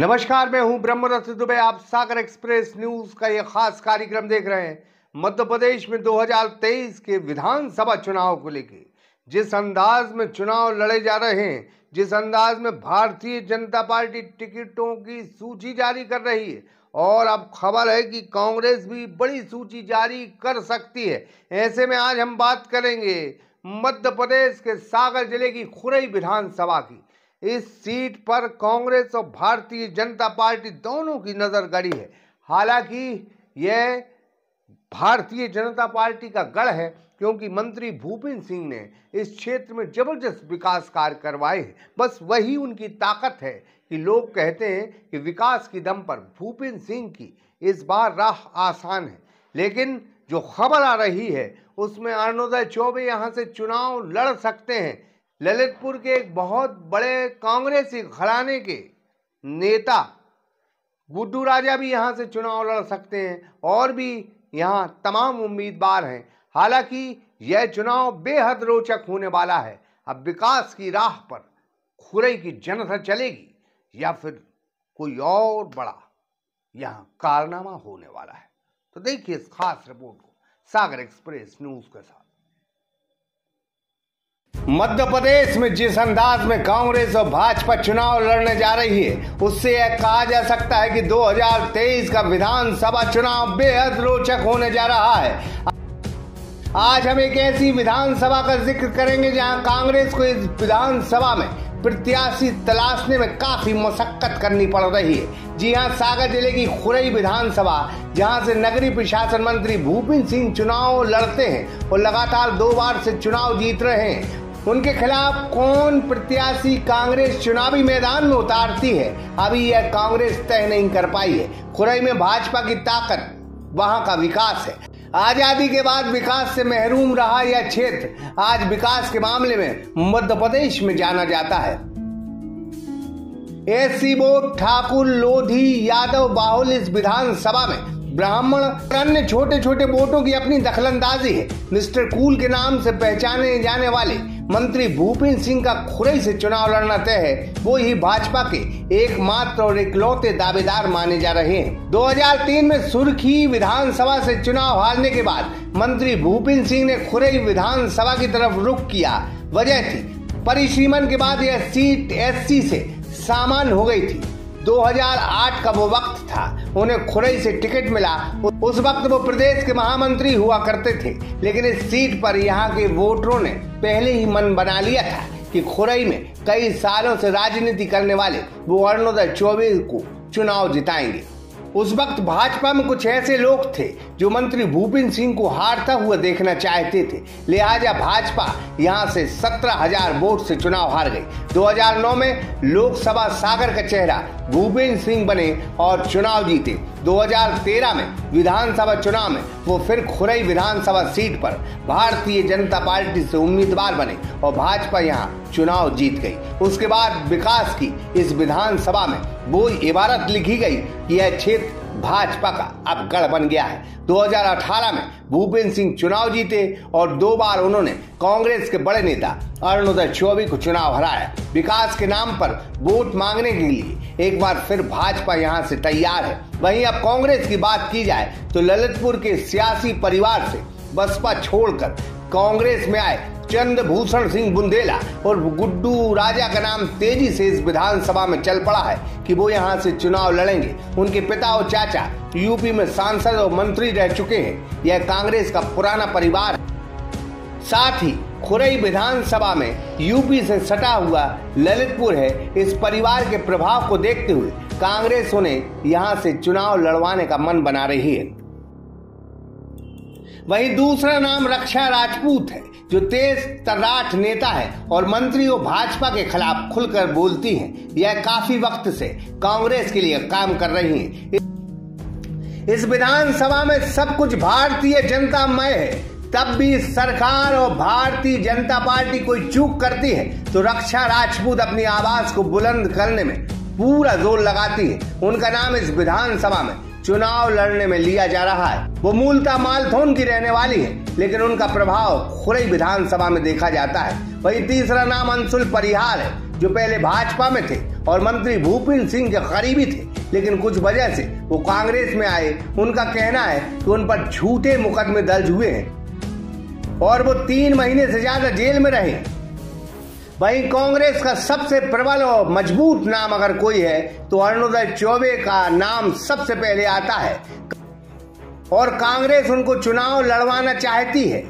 नमस्कार, मैं हूं ब्रह्मरथ दुबे। आप सागर एक्सप्रेस न्यूज का ये खास कार्यक्रम देख रहे हैं। मध्य प्रदेश में 2023 के विधानसभा चुनाव को लेकर जिस अंदाज में चुनाव लड़े जा रहे हैं, जिस अंदाज में भारतीय जनता पार्टी टिकटों की सूची जारी कर रही है और अब खबर है कि कांग्रेस भी बड़ी सूची जारी कर सकती है, ऐसे में आज हम बात करेंगे मध्य प्रदेश के सागर जिले की खुरई विधानसभा की। इस सीट पर कांग्रेस और भारतीय जनता पार्टी दोनों की नज़र गड़ी है। हालांकि यह भारतीय जनता पार्टी का गढ़ है क्योंकि मंत्री भूपेंद्र सिंह ने इस क्षेत्र में जबरदस्त विकास कार्य करवाए हैं। बस वही उनकी ताकत है कि लोग कहते हैं कि विकास के दम पर भूपेंद्र सिंह की इस बार राह आसान है। लेकिन जो खबर आ रही है उसमें अरुणोदय चौबे यहाँ से चुनाव लड़ सकते हैं। ललितपुर के एक बहुत बड़े कांग्रेसी घराने के नेता गुड्डू राजा भी यहां से चुनाव लड़ सकते हैं और भी यहां तमाम उम्मीदवार हैं। हालांकि यह चुनाव बेहद रोचक होने वाला है। अब विकास की राह पर खुरई की जनता चलेगी या फिर कोई और बड़ा यहां कारनामा होने वाला है, तो देखिए इस खास रिपोर्ट को सागर एक्सप्रेस न्यूज के साथ। मध्य प्रदेश में जिस अंदाज में कांग्रेस और भाजपा चुनाव लड़ने जा रही है, उससे यह कहा जा सकता है कि 2023 का विधानसभा चुनाव बेहद रोचक होने जा रहा है। आज हम एक ऐसी विधानसभा का जिक्र करेंगे जहां कांग्रेस को इस विधानसभा में प्रत्याशी तलाशने में काफी मशक्कत करनी पड़ रही है। जी हां, सागर जिले की खुरई विधानसभा, जहां से नगरीय प्रशासन मंत्री भूपेंद्र सिंह चुनाव लड़ते हैं और लगातार 2 बार से चुनाव जीत रहे हैं। उनके खिलाफ कौन प्रत्याशी कांग्रेस चुनावी मैदान में उतारती है, अभी यह कांग्रेस तय नहीं कर पाई है। खुरई में भाजपा की ताकत वहां का विकास है। आजादी के बाद विकास से महरूम रहा यह क्षेत्र आज विकास के मामले में मध्य प्रदेश में जाना जाता है। एससी बोर्ड, ठाकुर, लोधी, यादव बाहुल इस विधानसभा में ब्राह्मण अन्य छोटे छोटे वोटों की अपनी दखलंदाजी है। मिस्टर कूल के नाम से पहचाने जाने वाले मंत्री भूपेंद्र सिंह का खुरई से चुनाव लड़ना तय है। वो ही भाजपा के एकमात्र और इकलौते दावेदार माने जा रहे हैं। 2003 में सुर्खी विधानसभा से चुनाव हारने के बाद मंत्री भूपेंद्र सिंह ने खुरई विधानसभा की तरफ रुख किया। वजह थी परिसीमन के बाद यह सीट एससी से सामान्य हो गई थी। 2008 का वो वक्त था, उन्हें खुरई से टिकट मिला। उस वक्त वो प्रदेश के महामंत्री हुआ करते थे, लेकिन इस सीट पर यहाँ के वोटरों ने पहले ही मन बना लिया था कि खुरई में कई सालों से राजनीति करने वाले वो अरुणोदय चौबे को चुनाव जिताएंगे। उस वक्त भाजपा में कुछ ऐसे लोग थे जो मंत्री भूपेंद्र सिंह को हारता हुआ देखना चाहते थे, लिहाजा भाजपा यहां से 17,000 वोट से चुनाव हार गई। 2009 में लोकसभा सागर का चेहरा भूपेंद्र सिंह बने और चुनाव जीते। 2013 में विधानसभा चुनाव में वो फिर खुरई विधानसभा सीट पर भारतीय जनता पार्टी से उम्मीदवार बने और भाजपा यहाँ चुनाव जीत गई। उसके बाद विकास की इस विधानसभा में वो इबारत लिखी गई कि यह क्षेत्र भाजपा का अब गढ़ बन गया है। 2018 में भूपेंद्र सिंह चुनाव जीते और 2 बार उन्होंने कांग्रेस के बड़े नेता अरुणोदय चौबे को चुनाव हराया। विकास के नाम पर वोट मांगने के लिए एक बार फिर भाजपा यहां से तैयार है। वहीं अब कांग्रेस की बात की जाए तो ललितपुर के सियासी परिवार से बसपा छोड़कर कांग्रेस में आए चंद भूषण सिंह बुंदेला और गुड्डू राजा का नाम तेजी से इस विधानसभा में चल पड़ा है कि वो यहां से चुनाव लड़ेंगे। उनके पिता और चाचा यूपी में सांसद और मंत्री रह चुके हैं। यह कांग्रेस का पुराना परिवार है। साथ ही खुरई विधानसभा में यूपी से सटा हुआ ललितपुर है। इस परिवार के प्रभाव को देखते हुए कांग्रेस उन्हें यहाँ से चुनाव लड़वाने का मन बना रही है। वहीं दूसरा नाम रक्षा राजपूत है, जो तेज तर्राट नेता है और मंत्री और भाजपा के खिलाफ खुलकर बोलती हैं। यह काफी वक्त से कांग्रेस के लिए काम कर रही हैं। इस विधानसभा में सब कुछ भारतीय जनता मय है, तब भी सरकार और भारतीय जनता पार्टी कोई चूक करती है तो रक्षा राजपूत अपनी आवाज को बुलंद करने में पूरा जोर लगाती है। उनका नाम इस विधानसभा में चुनाव लड़ने में लिया जा रहा है। वो मूलतः मालथौन की रहने वाली है, लेकिन उनका प्रभाव खुरई विधानसभा में देखा जाता है। वही तीसरा नाम अंसुल परिहार है, जो पहले भाजपा में थे और मंत्री भूपेंद्र सिंह के करीबी थे, लेकिन कुछ वजह से वो कांग्रेस में आए। उनका कहना है कि उन पर झूठे मुकदमे दर्ज हुए हैं और वो 3 महीने से ज्यादा जेल में रहे। वहीं कांग्रेस का सबसे प्रबल और मजबूत नाम अगर कोई है तो अरुणोदय चौबे का नाम सबसे पहले आता है और कांग्रेस उनको चुनाव लड़वाना चाहती है।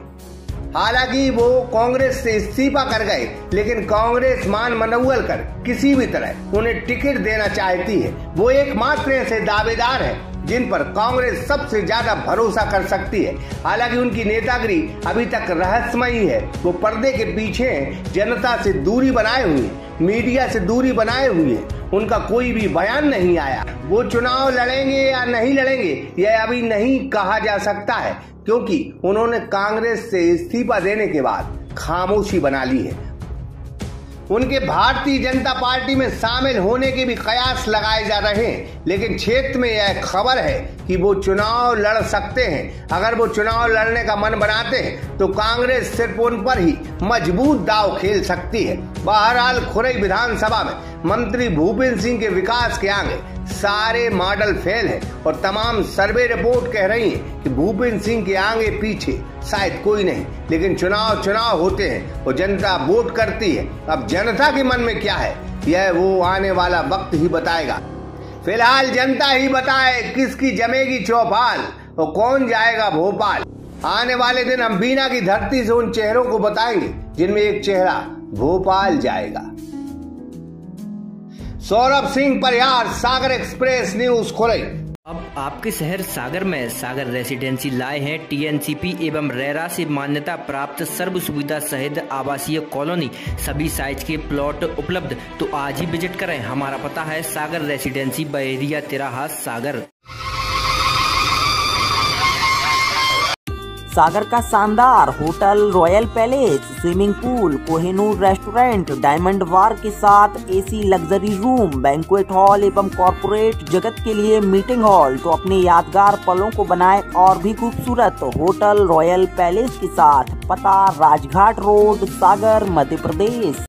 हालांकि वो कांग्रेस से इस्तीफा कर गए, लेकिन कांग्रेस मान मनोवल कर किसी भी तरह उन्हें टिकट देना चाहती है। वो एकमात्र ऐसे दावेदार हैं जिन पर कांग्रेस सबसे ज्यादा भरोसा कर सकती है। हालांकि उनकी नेतागिरी अभी तक रहस्यमयी है। वो पर्दे के पीछे हैं, जनता से दूरी बनाए हुए, मीडिया से दूरी बनाए हुए। उनका कोई भी बयान नहीं आया। वो चुनाव लड़ेंगे या नहीं लड़ेंगे यह अभी नहीं कहा जा सकता है, क्योंकि उन्होंने कांग्रेस से इस्तीफा देने के बाद खामोशी बना ली है। उनके भारतीय जनता पार्टी में शामिल होने के भी कयास लगाए जा रहे हैं, लेकिन क्षेत्र में यह खबर है कि वो चुनाव लड़ सकते हैं। अगर वो चुनाव लड़ने का मन बनाते हैं तो कांग्रेस सिर्फ उन पर ही मजबूत दाव खेल सकती है। बहरहाल खुरई विधानसभा में मंत्री भूपेंद्र सिंह के विकास के आगे सारे मॉडल फेल है और तमाम सर्वे रिपोर्ट कह रही है कि भूपेंद्र सिंह के आगे पीछे शायद कोई नहीं, लेकिन चुनाव होते हैं और जनता वोट करती है। अब जनता के मन में क्या है यह वो आने वाला वक्त ही बताएगा। फिलहाल जनता ही बताए किसकी जमेगी चौपाल और कौन जाएगा भोपाल। आने वाले दिन हम बीना की धरती से उन चेहरों को बताएंगे जिनमें एक चेहरा भोपाल जाएगा। Saurabh Singh Parihar, Sagar express news Khurai. अब आपके शहर सागर में सागर रेसिडेंसी लाए हैं टीएनसीपी एवं रेरा से मान्यता प्राप्त सर्व सुविधा सहित आवासीय कॉलोनी, सभी साइज के प्लॉट उपलब्ध। तो आज ही विजिट करें। हमारा पता है सागर रेसिडेंसी, बहेरिया तिराहा, सागर। सागर का शानदार hotel royal palace, swimming pool, Kohinoor restaurant, diamond बार के साथ AC luxury room, banquet hall एवं कॉर्पोरेट जगत के लिए मीटिंग हॉल। तो अपने यादगार पलों को बनाए और भी खूबसूरत, होटल रॉयल पैलेस के साथ। पता राजघाट रोड, सागर, मध्य प्रदेश।